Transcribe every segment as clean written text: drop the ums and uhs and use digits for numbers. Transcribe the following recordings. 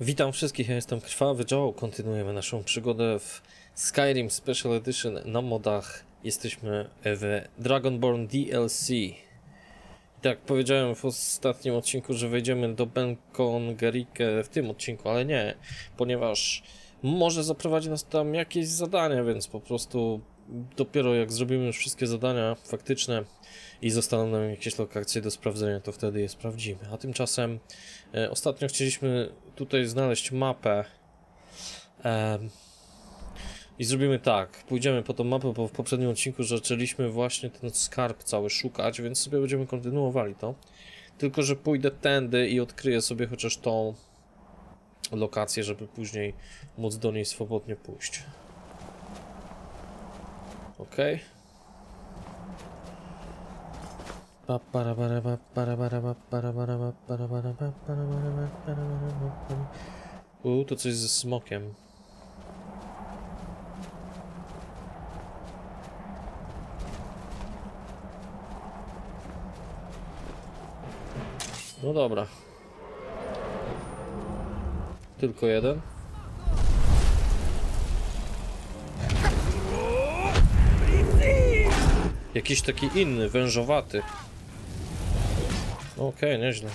Witam wszystkich, ja jestem Krwawy Joe. Kontynuujemy naszą przygodę w Skyrim Special Edition na modach. Jesteśmy w Dragonborn DLC. Tak, powiedziałem w ostatnim odcinku, że wejdziemy do Ben-Con-Garrickę w tym odcinku, ale nie, ponieważ może zaprowadzi nas tam jakieś zadania, więc po prostu dopiero jak zrobimy już wszystkie zadania faktyczne i zostaną nam jakieś lokacje do sprawdzenia, to wtedy je sprawdzimy. A tymczasem ostatnio chcieliśmy tutaj znaleźć mapę i zrobimy tak, pójdziemy po tą mapę, bo w poprzednim odcinku zaczęliśmy właśnie ten skarb cały szukać, więc sobie będziemy kontynuowali to. Tylko że pójdę tędy i odkryję sobie chociaż tą lokację, żeby później móc do niej swobodnie pójść. Okej. To coś ze smokiem. No dobra. Tylko jeden. Jakiś taki inny, wężowaty. Okej, nieźle.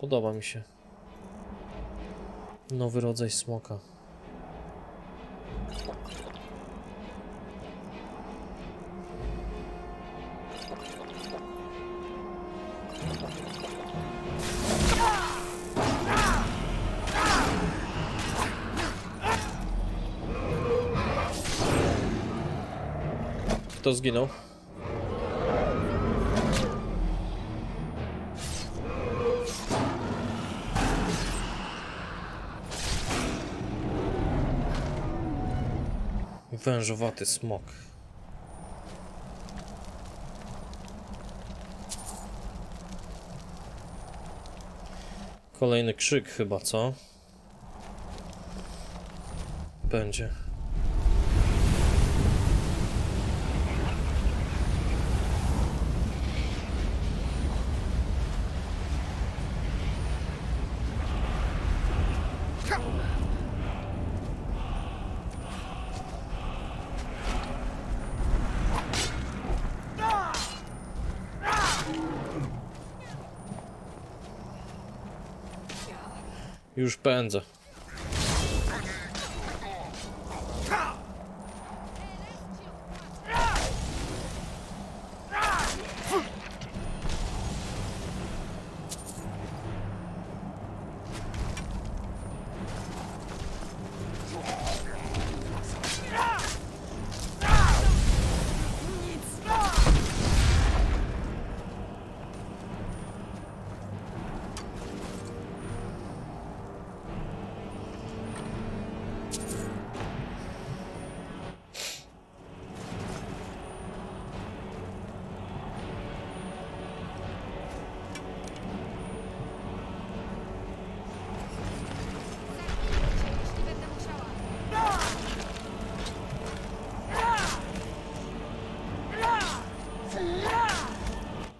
Podoba mi się. Nowy rodzaj smoka. Kto zginął? Wężowaty smok. Kolejny krzyk chyba, co? Będzie. Już pędzę.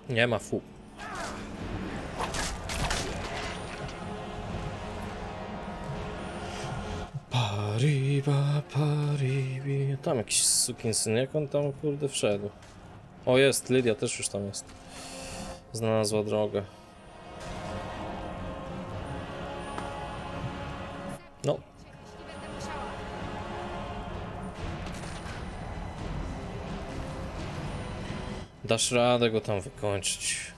Nie ma fu. Pariba, paribi. Tam jakiś sukinsyn, jak on tam kurde wszedł. O, jest, Lydia też już tam jest. Znalazła drogę. No. Dasz radę go tam wykończyć.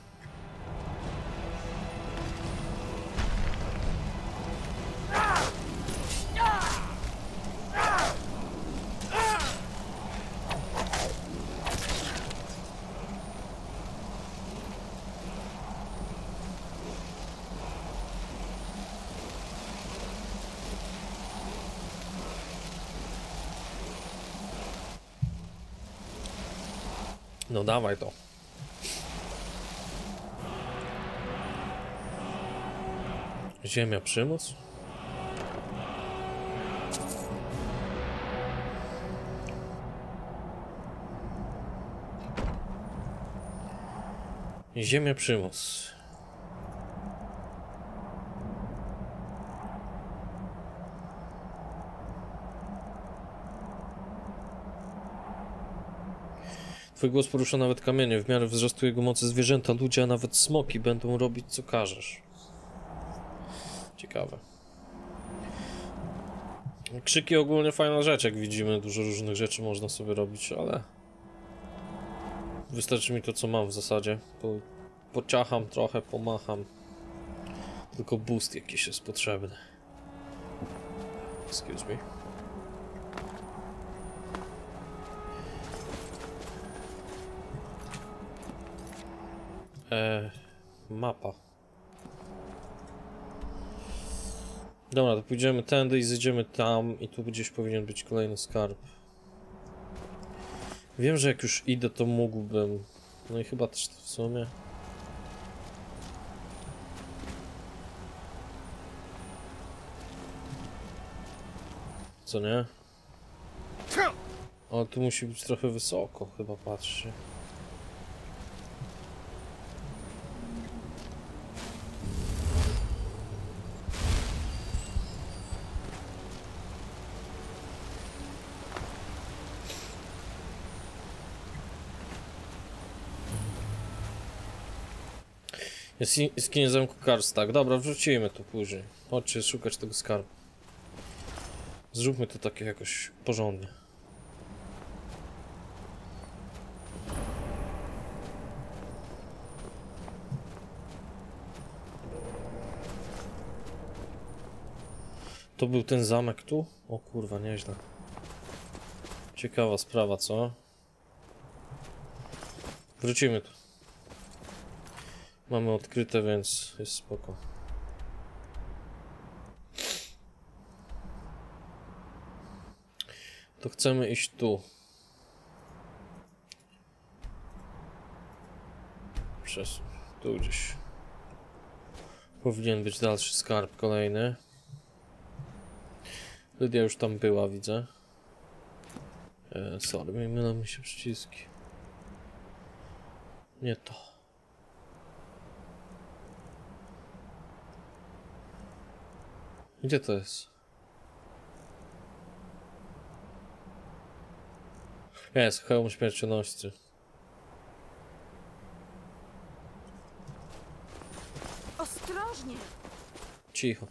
No dawaj to. Ziemia przymus? Ziemia przymus. Twój głos porusza nawet kamienie. W miarę wzrostu jego mocy zwierzęta, ludzie, a nawet smoki będą robić, co każesz. Ciekawe. Krzyki ogólnie fajna rzecz, jak widzimy. Dużo różnych rzeczy można sobie robić, ale... Wystarczy mi to, co mam w zasadzie. Pociacham trochę, pomacham. Tylko boost jakiś jest potrzebny. Excuse me. Mapa. Dobra, to pójdziemy tędy i zejdziemy tam i tu gdzieś powinien być kolejny skarb. Wiem, że jak już idę, to mógłbym. No i chyba też w sumie. Co nie? O, tu musi być trochę wysoko, chyba patrzy. Jest jaskinia zamku Karstak. Dobra, wrzucimy to później. Chodźcie szukać tego skarbu. Zróbmy to takie jakoś porządnie. To był ten zamek tu? O kurwa, nieźle. Ciekawa sprawa, co? Wrócimy tu. Mamy odkryte, więc jest spoko. To chcemy iść tu. Przez tu gdzieś. Powinien być dalszy skarb, kolejny. Lydia już tam była, widzę. Sorry, mylą mi się przyciski. Nie to. Gdzie to jest? Jest, hełm śmiercionoścy. Ostrożnie! Cicho.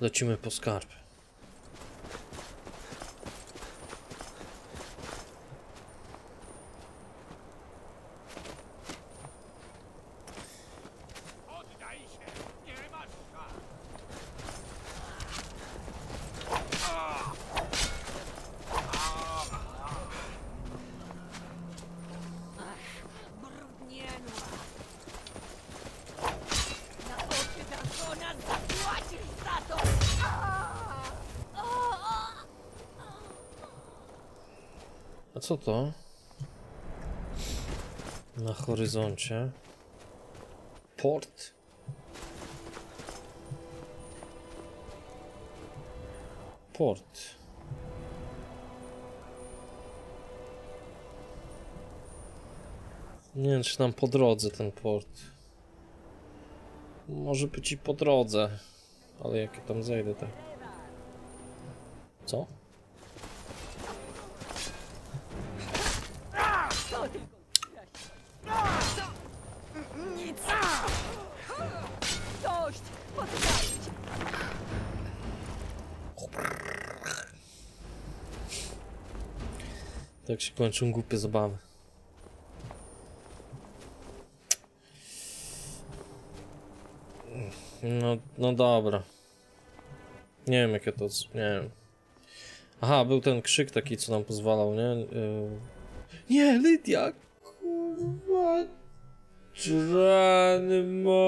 Lecimy po skarb. Co to? Na horyzoncie. Port. Port. Nie wiem, czy nam po drodze ten port. Może być i po drodze. Ale jak ja tam zejdę, tak. Co? Tak się kończą głupie zabawy. No dobra. Nie wiem jakie to... Nie wiem. Aha, był ten krzyk taki, co nam pozwalał, nie? Nie, Lydia! Kurwa... Dragonborn!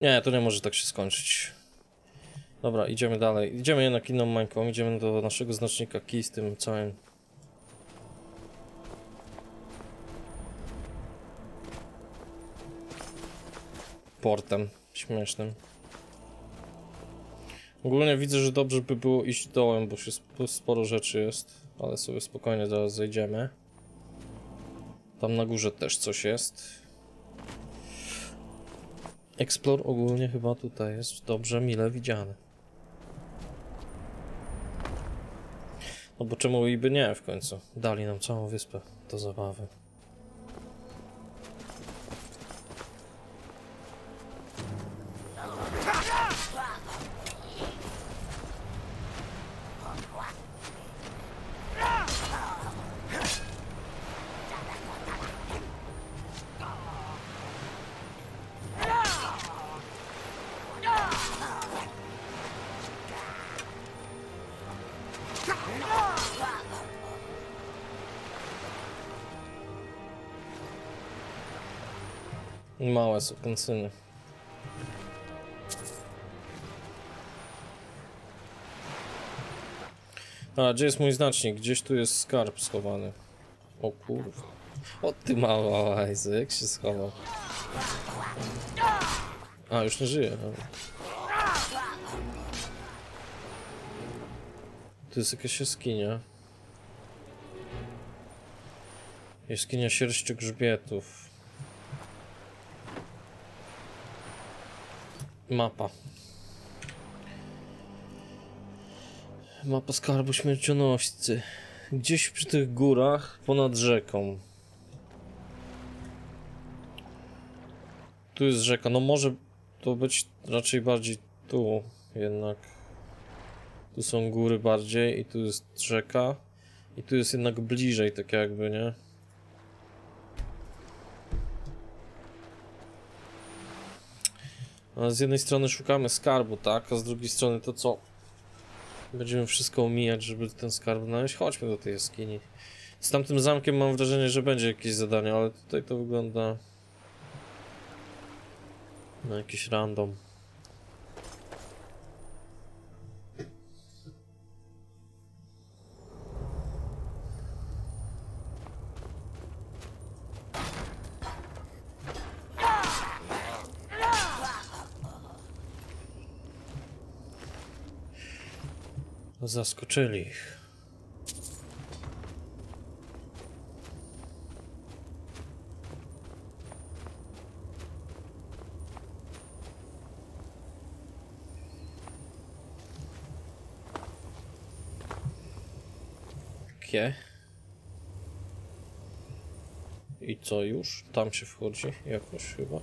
Nie, to nie może tak się skończyć. Dobra, idziemy dalej. Idziemy jednak inną mańką. Idziemy do naszego znacznika kij z tym całym. portem śmiesznym. Ogólnie widzę, że dobrze by było iść dołem, bo się sporo rzeczy jest. Ale sobie spokojnie zaraz zejdziemy. Tam na górze też coś jest. Explore ogólnie chyba tutaj jest dobrze, mile widziany. No bo czemu i by nie w końcu? Dali nam całą wyspę do zabawy. Małe sukinsyny. A, gdzie jest mój znacznik? Gdzieś tu jest skarb schowany. O kurwa. O ty mała łajzy, jak się schował. A, już nie żyje. Tu jest jakaś jaskinia. Jaskinia sierści grzbietów. Mapa. Mapa skarbu śmiercionoścy. Gdzieś przy tych górach, ponad rzeką. Tu jest rzeka. No może to być raczej bardziej tu jednak. Tu są góry bardziej i tu jest rzeka. I tu jest jednak bliżej, tak jakby, nie? A z jednej strony szukamy skarbu, tak? A z drugiej strony to co? Będziemy wszystko omijać, żeby ten skarb znaleźć. Chodźmy do tej jaskini. Z tamtym zamkiem mam wrażenie, że będzie jakieś zadanie, ale tutaj to wygląda na jakiś random. Zaskoczyli ich. Okay. I co już? Tam się wchodzi jakoś chyba.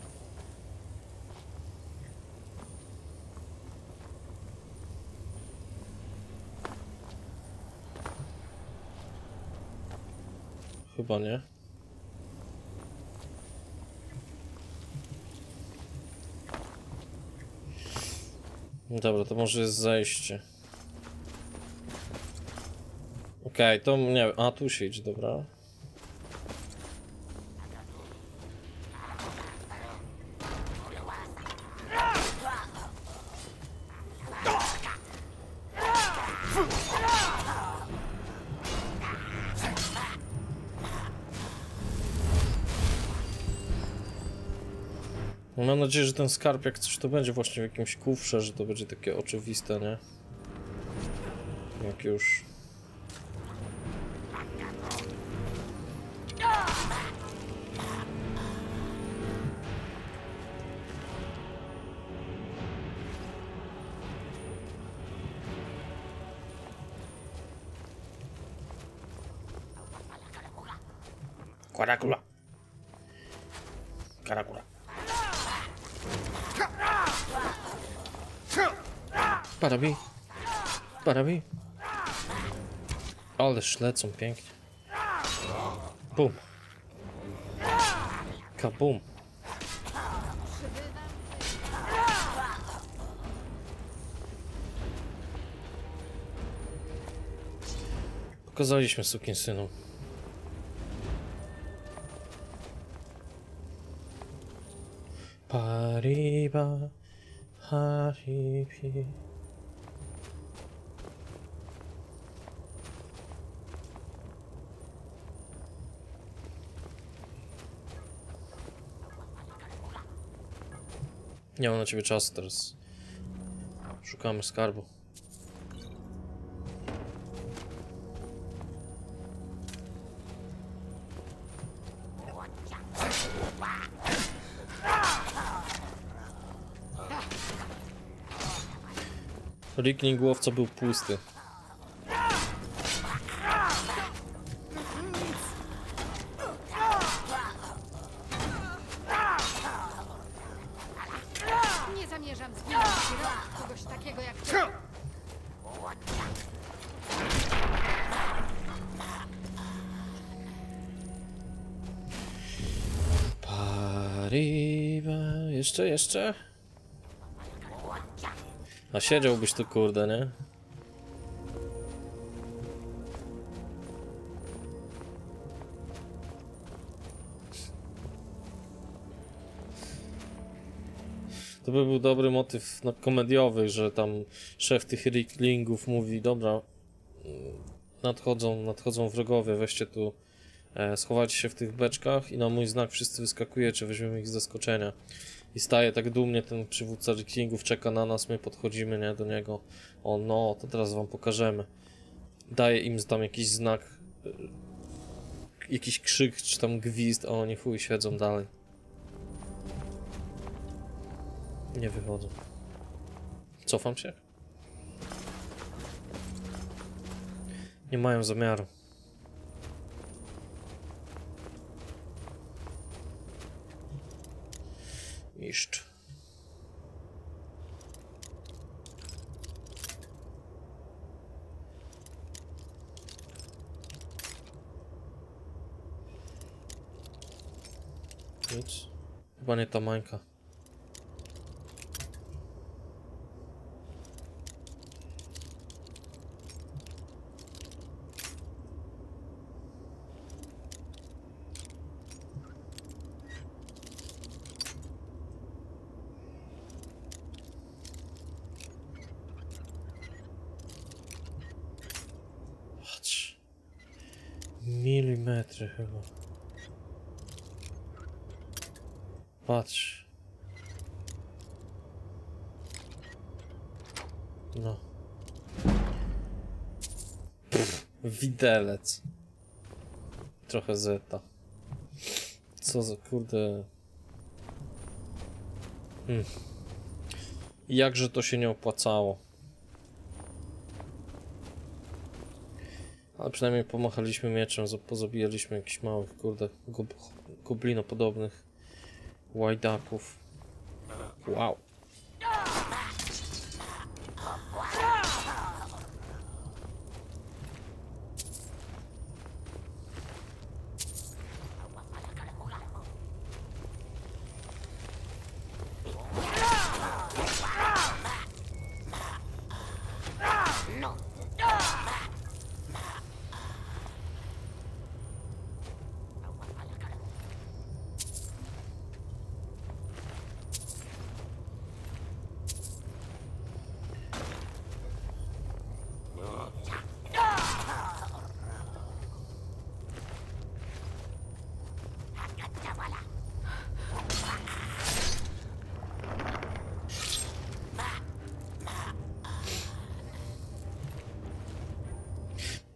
Chyba nie. Dobra, to może jest zejście. Okej, to nie wiem. A, tu się idzie, dobra. Mam nadzieję, że ten skarb jak coś to będzie właśnie w jakimś kufrze, że to będzie takie oczywiste, nie? Jak już... Karakula. Karakula. Para mi. Ale szlecą pięknie. Bum. Kabum. Pokazaliśmy sukinsynom. Pariba, haribi. Nie mam na ciebie czasu teraz. Szukamy skarbu. Rikling łowca był pusty. Nie zamierzam zginąć kogoś takiego jak ty. Pariwa. Jeszcze? A siedziałbyś tu, kurde, nie? To by był dobry motyw komediowy, że tam szef tych Riklingów mówi: dobra, nadchodzą wrogowie, weźcie tu, schowajcie się w tych beczkach i na mój znak wszyscy wyskakujecie, weźmiemy ich z zaskoczenia. I staje tak dumnie, ten przywódca Riklingów czeka na nas, my podchodzimy, nie, do niego. O no, to teraz wam pokażemy. Daje im tam jakiś znak, jakiś krzyk czy tam gwizd, a oni chuj siedzą dalej. Nie wychodzą. Cofam się. Nie mają zamiaru. Niszcz. Nic. Chyba nie ta mańka. Milimetry chyba. Patrz. No. Pff, widelec. Trochę zeta. Co za kurde. Jakże to się nie opłacało. Ale przynajmniej pomachaliśmy mieczem, pozabijaliśmy jakichś małych, kurde, goblinopodobnych łajdaków. Wow.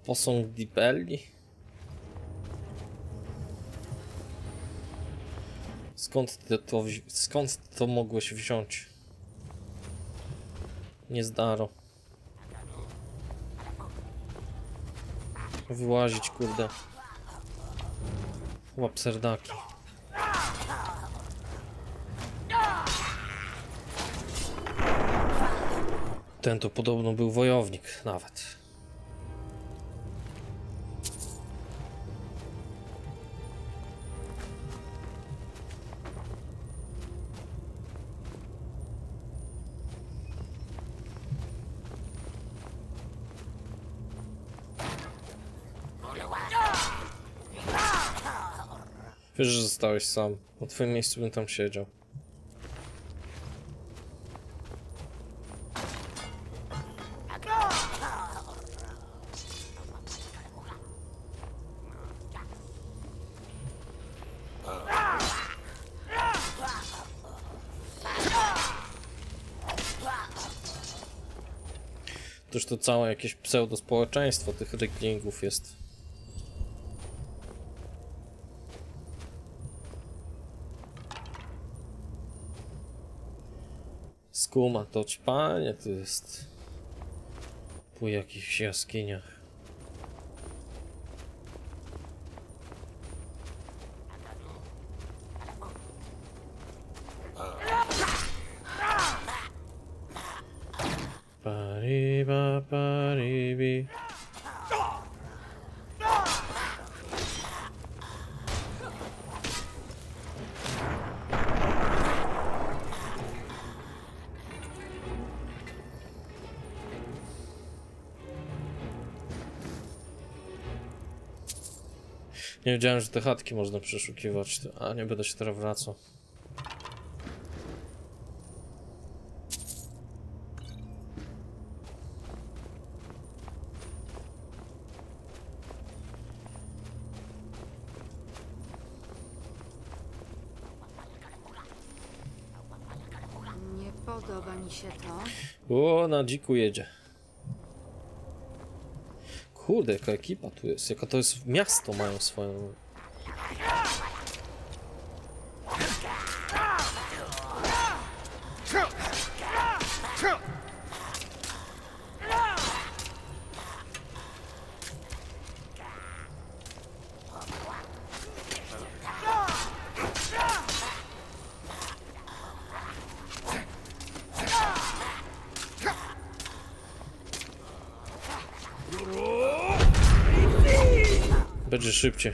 Posąg Dibelli? Skąd to mogłeś wziąć? Niezdaro. Wyłazić, kurde. Łap serdaki. Ten to podobno był wojownik nawet. Wiesz, że zostałeś sam. Na twoim miejscu bym tam siedział. Toż to całe jakieś pseudospołeczeństwo tych ryglingów jest. Skuma to panie, to jest po jakichś jaskiniach. Pariba, paribi. Nie wiedziałem, że te chatki można przeszukiwać, a nie będę się teraz wracał. Nie podoba mi się to. O, na dziku jedzie. Kurde, jaka ekipa tu jest, jaka to jest miasto, mają swoją. Będzie szybciej.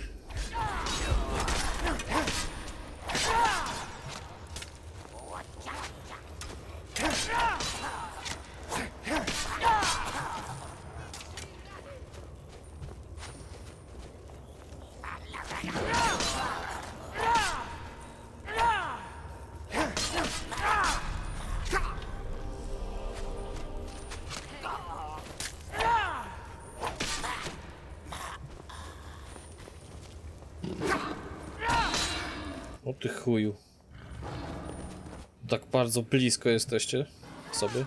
O ty chuju. Tak bardzo blisko jesteście sobie.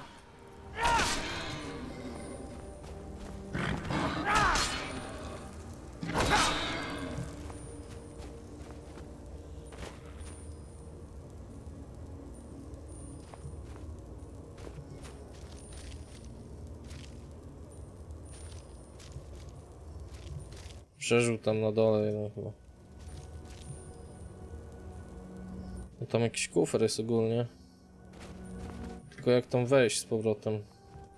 Przeżył tam na dole, no chyba. Tam jakiś kufer jest ogólnie. Tylko jak tam wejść z powrotem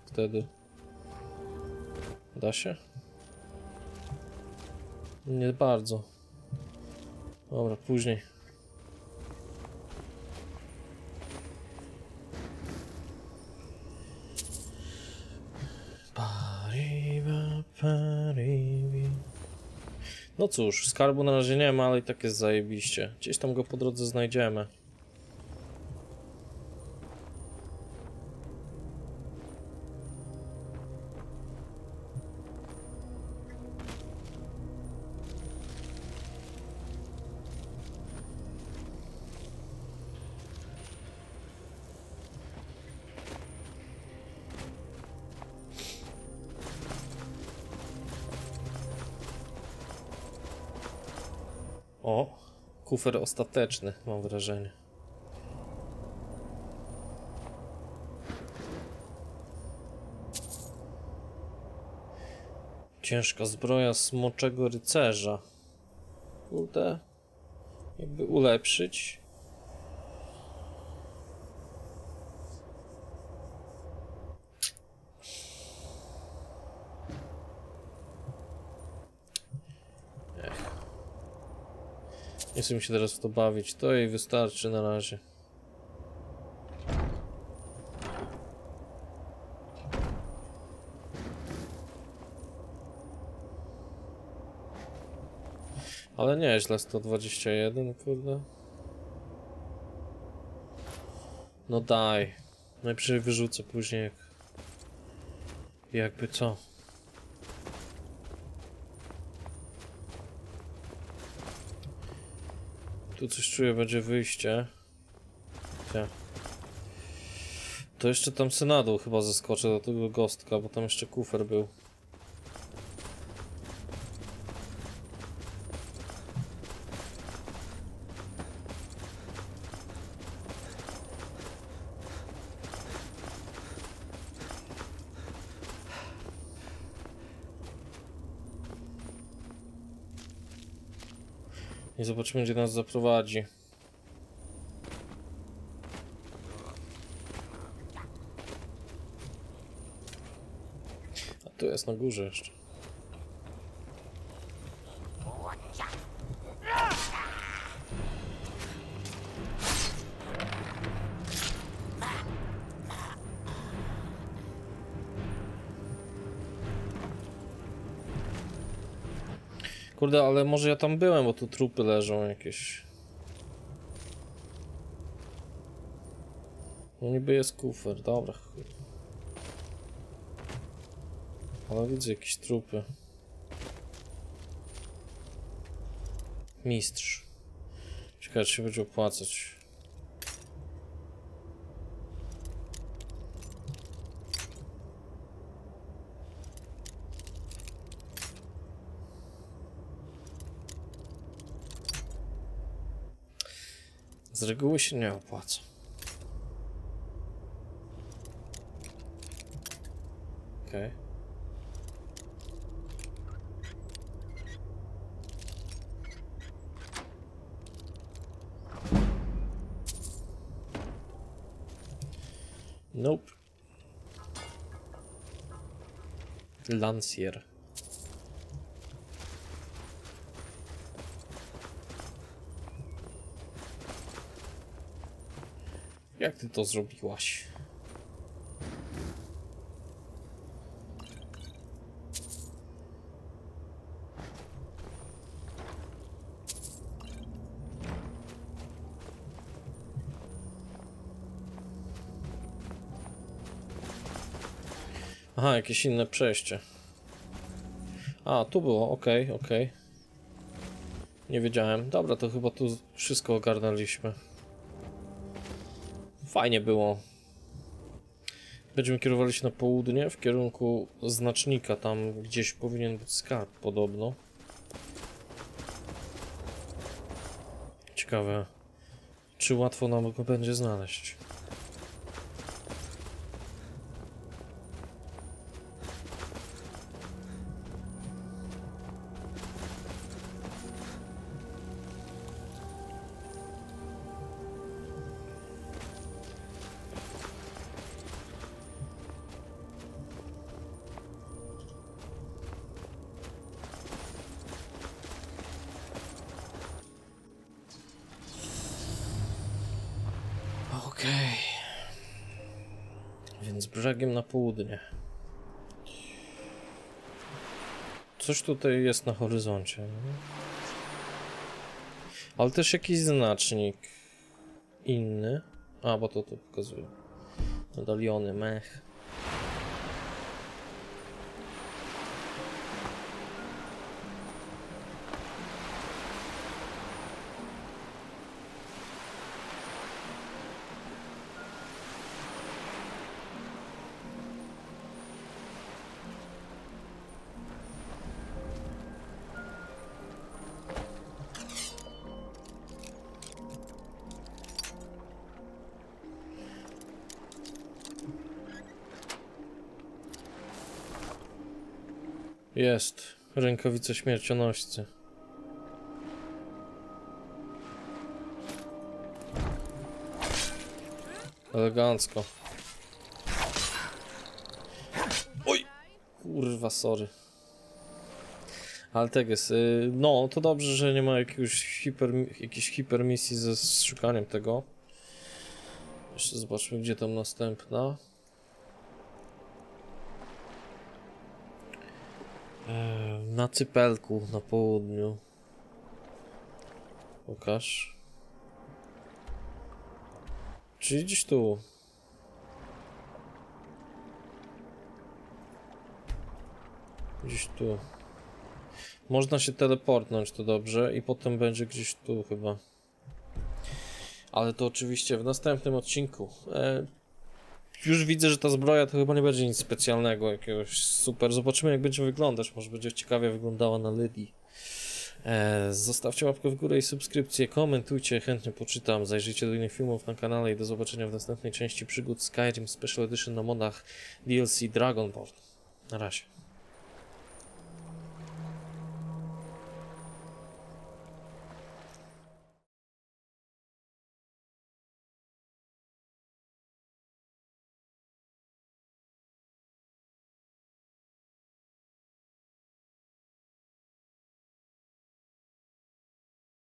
wtedy? Da się? Nie bardzo. Dobra, później. No cóż, skarbu na razie nie ma, ale i tak jest zajebiście. Gdzieś tam go po drodze znajdziemy. O, kufer ostateczny, mam wrażenie. Ciężka zbroja smoczego rycerza. Kurde, jakby ulepszyć. Nie chcę mi się teraz w to bawić, to jej wystarczy na razie. Ale nieźle, 121, kurde. No daj. Najpierw wyrzucę później jakby co. Tu coś czuję, będzie wyjście. To jeszcze tam synadu chyba zeskoczę do tego gostka, bo tam jeszcze kufer był. I zobaczymy, gdzie nas zaprowadzi. A tu jest na górze jeszcze. Kurde, ale może ja tam byłem, bo tu trupy leżą jakieś. No niby jest kufer, dobra. Ale widzę jakieś trupy. Mistrz. Ciekawe, czy się będzie opłacać. Z reguły się nie opłaca. Okej. Nope. Lancier. Jak ty to zrobiłaś? Aha, jakieś inne przejście. A, tu było, okej, okej. Nie wiedziałem. Dobra, to chyba tu wszystko ogarnęliśmy. Fajnie było. Będziemy kierowali się na południe, w kierunku znacznika. Tam gdzieś powinien być skarb, podobno. Ciekawe, czy łatwo nam go będzie znaleźć. Brzegiem na południe. Coś tutaj jest na horyzoncie. Ale też jakiś znacznik inny. A, bo to tu pokazuje. Medaliony, mech. Jest. Rękawice śmiercionoścy. Elegancko. Oj! Kurwa, sorry. Ale tak jest. No, to dobrze, że nie ma jakiejś hipermisji ze szukaniem tego. Jeszcze zobaczmy, gdzie tam następna. Na cypelku, na południu. Pokaż. Czyli gdzieś tu. Gdzieś tu. Można się teleportnąć, to dobrze. I potem będzie gdzieś tu chyba. Ale to oczywiście w następnym odcinku. Już widzę, że ta zbroja to chyba nie będzie nic specjalnego, jakiegoś super. Zobaczymy, jak będzie wyglądać. Może będzie ciekawie wyglądała na Lydii. Zostawcie łapkę w górę i subskrypcję, komentujcie, chętnie poczytam, zajrzyjcie do innych filmów na kanale i do zobaczenia w następnej części przygód Skyrim Special Edition na modach DLC Dragonborn. Na razie.